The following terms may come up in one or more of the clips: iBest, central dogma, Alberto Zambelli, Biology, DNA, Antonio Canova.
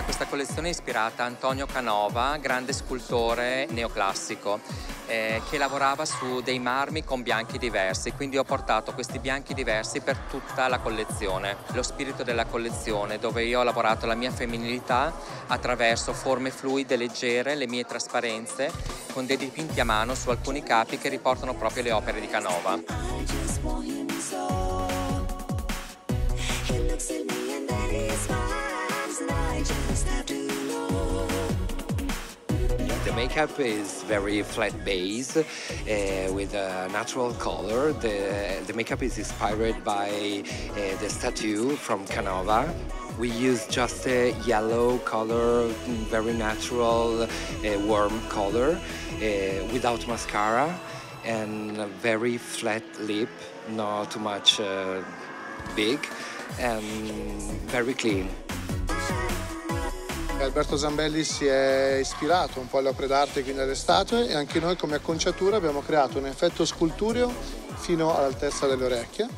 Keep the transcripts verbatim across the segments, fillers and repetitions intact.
Canova. Questa collezione è ispirata a Antonio Canova, grande scultore neoclassico eh, che lavorava su dei marmi con bianchi diversi, quindi ho portato questi bianchi diversi per tutta la collezione. Lo spirito della collezione, dove io ho lavorato la mia femminilità attraverso forme fluide, leggere, le mie trasparenze, con dei dipinti a mano su alcuni capi che riportano proprio le opere di Canova. The makeup is very flat base uh, with a natural color. The, the makeup is inspired by uh, the statue from Canova. We use just a yellow color, very natural, uh, warm color, uh, without mascara, and a very flat lip, not too much uh, big, and very clean. Alberto Zambelli si è ispirato un po' alle opere d'arte, quindi alle statue, e anche noi come acconciatura abbiamo creato un effetto scultureo fino all'altezza delle orecchie,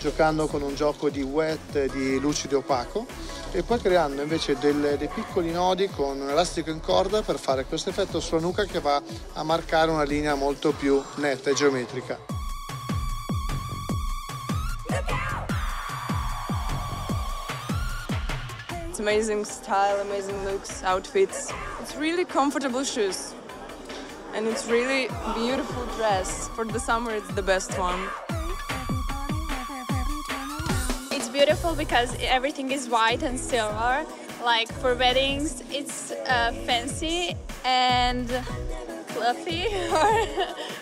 giocando con un gioco di wet, di lucido e opaco, e poi creando invece del, dei piccoli nodi con un elastico in corda per fare questo effetto sulla nuca che va a marcare una linea molto più netta e geometrica. Amazing style, amazing looks, outfits. It's really comfortable shoes and it's really beautiful dress. For the summer it's the best one. It's beautiful because everything is white and silver. Like for weddings it's uh, fancy and fluffy or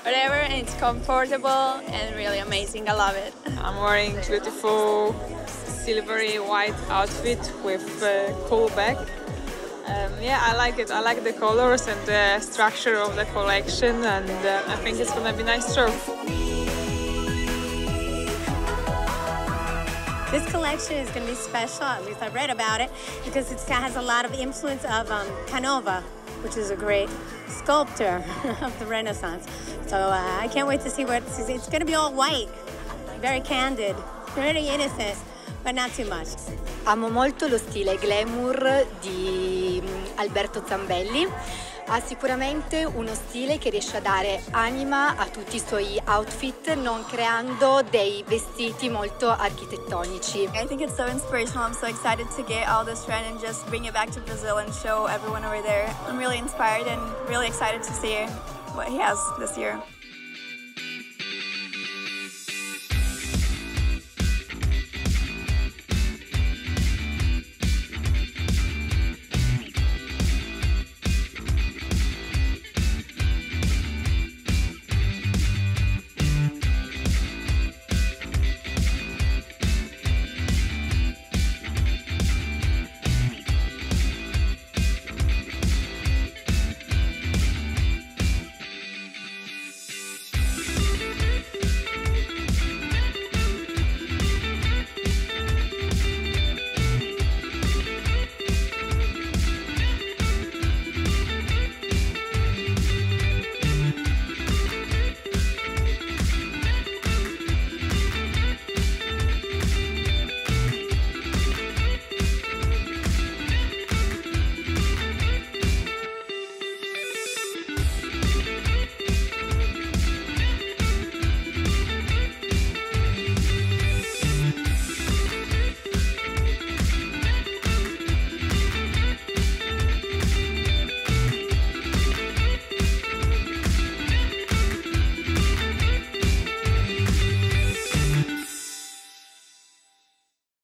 whatever, and it's comfortable and really amazing. I love it. I'm wearing beautiful silvery white outfit with uh, cool back. Um, yeah, I like it. I like the colors and the structure of the collection, and uh, I think it's gonna be nice too. This collection is gonna be special, at least I read about it, because it has a lot of influence of um, Canova, which is a great sculptor of the Renaissance. So uh, I can't wait to see what it's, it's gonna be all white, very candid, very innocent. Ma non troppo. Amo molto lo stile glamour di Alberto Zambelli. Ha sicuramente uno stile che riesce a dare anima a tutti i suoi outfit, non creando dei vestiti molto architettonici. I think it's so inspirational. I'm so excited to get all this trend and just bring it back to Brazil and show everyone over there. I'm really inspired and really excited to see what he has this year.